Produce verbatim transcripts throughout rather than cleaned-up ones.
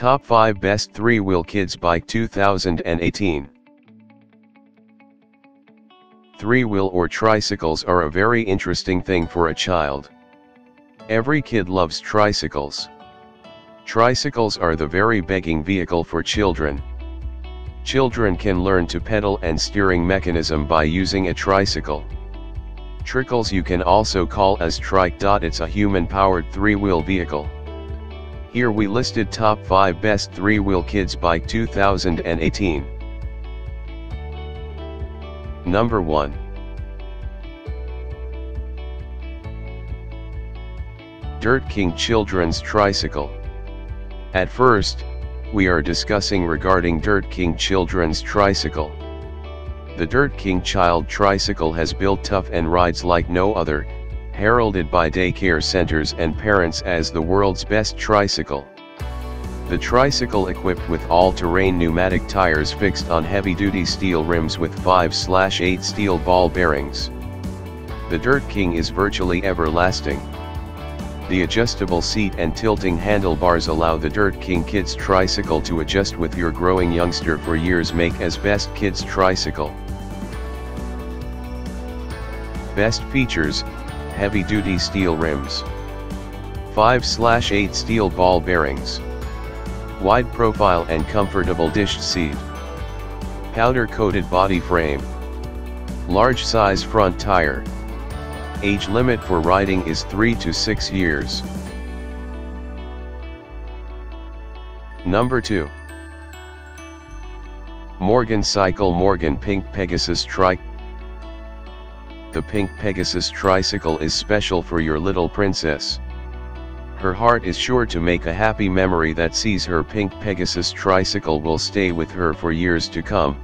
Top five Best three-Wheel Kids Bike two thousand eighteen. Three-wheel or tricycles are a very interesting thing for a child. Every kid loves tricycles. Tricycles are the very begging vehicle for children. Children can learn to pedal and steering mechanism by using a tricycle. Tricycles you can also call as trike. It's a human-powered three-wheel vehicle. Here we listed top five best three-wheel kids bike two thousand eighteen. Number one. Dirt King Children's Tricycle. At first, we are discussing regarding Dirt King Children's Tricycle. The Dirt King Child Tricycle has built tough and rides like no other, heralded by daycare centers and parents as the world's best tricycle. The tricycle, equipped with all-terrain pneumatic tires fixed on heavy-duty steel rims with five slash eight steel ball bearings. The Dirt King is virtually everlasting. The adjustable seat and tilting handlebars allow the Dirt King Kids Tricycle to adjust with your growing youngster for years, make as best kids tricycle. Best features: heavy-duty steel rims, five slash eight steel ball bearings, wide profile and comfortable dished seat, powder-coated body frame, large size front tire. Age limit for riding is three to six years. Number two. Morgan Cycle Morgan Pink Pegasus Trike. The Pink Pegasus tricycle is special for your little princess. Her heart is sure to make a happy memory that sees her Pink Pegasus tricycle will stay with her for years to come.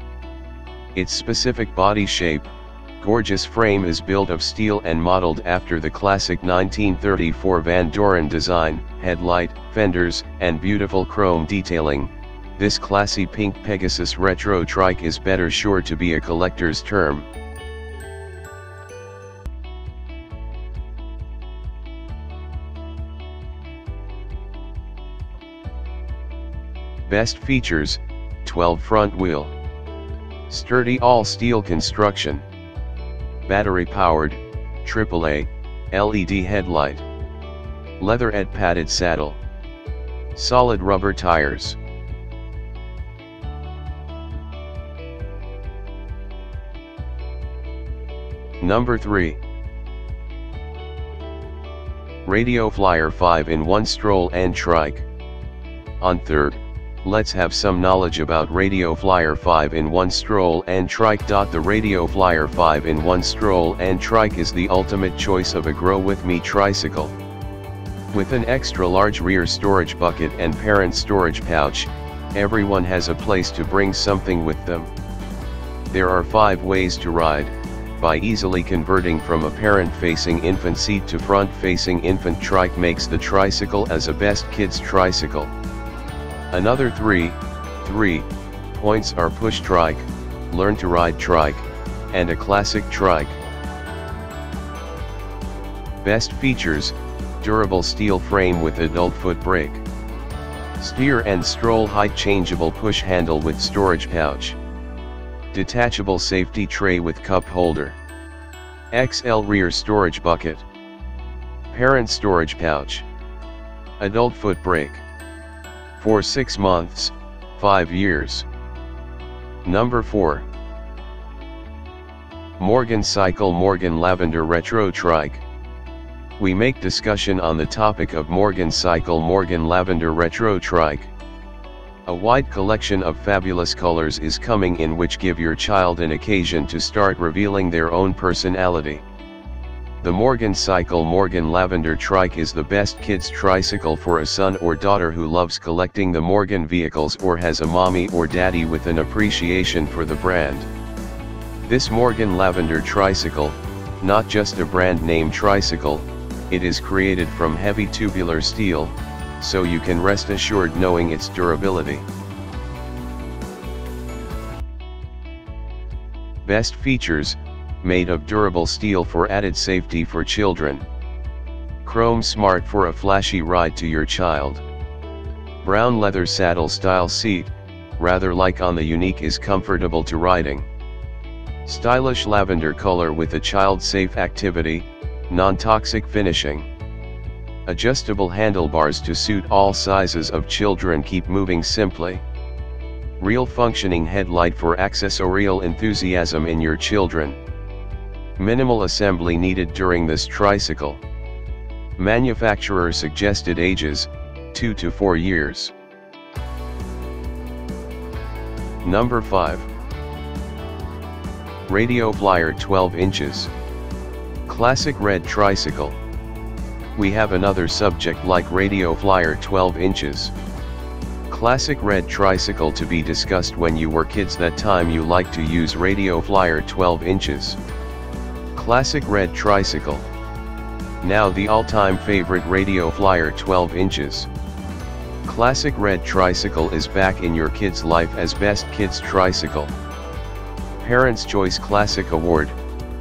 Its specific body shape, gorgeous frame is built of steel and modeled after the classic nineteen thirty-four Van Doren design, headlight, fenders, and beautiful chrome detailing. This classy Pink Pegasus retro trike is better sure to be a collector's term. Best features: twelve front wheel, sturdy all-steel construction, battery-powered, triple A, L E D headlight, leatherette padded saddle, solid rubber tires. Number three. Radio Flyer five in one Stroll and Trike. On third, let's have some knowledge about Radio Flyer five in one Stroll and Trike. The Radio Flyer five in one Stroll and Trike is the ultimate choice of a Grow With Me tricycle. With an extra large rear storage bucket and parent storage pouch, everyone has a place to bring something with them. There are five ways to ride, by easily converting from a parent-facing infant seat to front-facing infant trike makes the tricycle as a best kids tricycle. Another three, three points are push trike, learn to ride trike, and a classic trike. Best features: durable steel frame with adult foot brake, steer and stroll height changeable push handle with storage pouch, detachable safety tray with cup holder, X L rear storage bucket, parent storage pouch, adult foot brake. For six months, five years. Number four. Morgan Cycle Morgan Lavender Retro Trike. We make discussion on the topic of Morgan Cycle Morgan Lavender Retro Trike. A wide collection of fabulous colors is coming in, which give your child an occasion to start revealing their own personality. The Morgan Cycle Morgan Lavender Trike is the best kids tricycle for a son or daughter who loves collecting the Morgan vehicles or has a mommy or daddy with an appreciation for the brand. This Morgan Lavender tricycle, not just a brand name tricycle, it is created from heavy tubular steel, so you can rest assured knowing its durability. Best features: made of durable steel for added safety for children, chrome smart for a flashy ride to your child. Brown leather saddle style seat, rather like on the Unique, is comfortable to riding. Stylish lavender color with a child-safe activity, non-toxic finishing. Adjustable handlebars to suit all sizes of children. Keep moving simply. Real functioning headlight for accessorial enthusiasm in your children. Minimal assembly needed during this tricycle. Manufacturer suggested ages, two to four years. Number five. Radio Flyer twelve inches. Classic red tricycle. We have another subject like Radio Flyer twelve inches. Classic red tricycle to be discussed. When you were kids that time you liked to use Radio Flyer twelve inches. Classic red tricycle. Now the all-time favorite Radio Flyer twelve inches. Classic red tricycle is back in your kids' life as best kids tricycle. Parents' Choice Classic Award,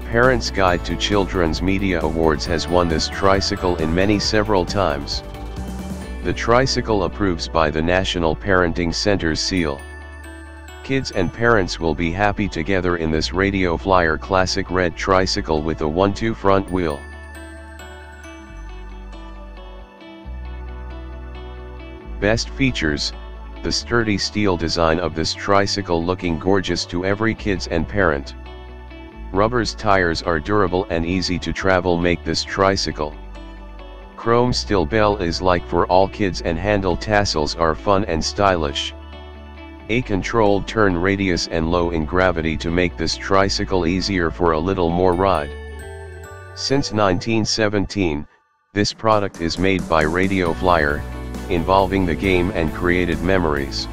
Parents' Guide to Children's Media Awards has won this tricycle in many several times. The tricycle approves by the National Parenting Center's seal. Kids and parents will be happy together in this Radio Flyer classic red tricycle with a one two front wheel. Best features: the sturdy steel design of this tricycle looking gorgeous to every kids and parent. Rubber's tires are durable and easy to travel make this tricycle. Chrome steel bell is like for all kids and handle tassels are fun and stylish. A controlled turn radius and low in gravity to make this tricycle easier for a little more ride. Since nineteen seventeen, this product is made by Radio Flyer, involving the game and created memories.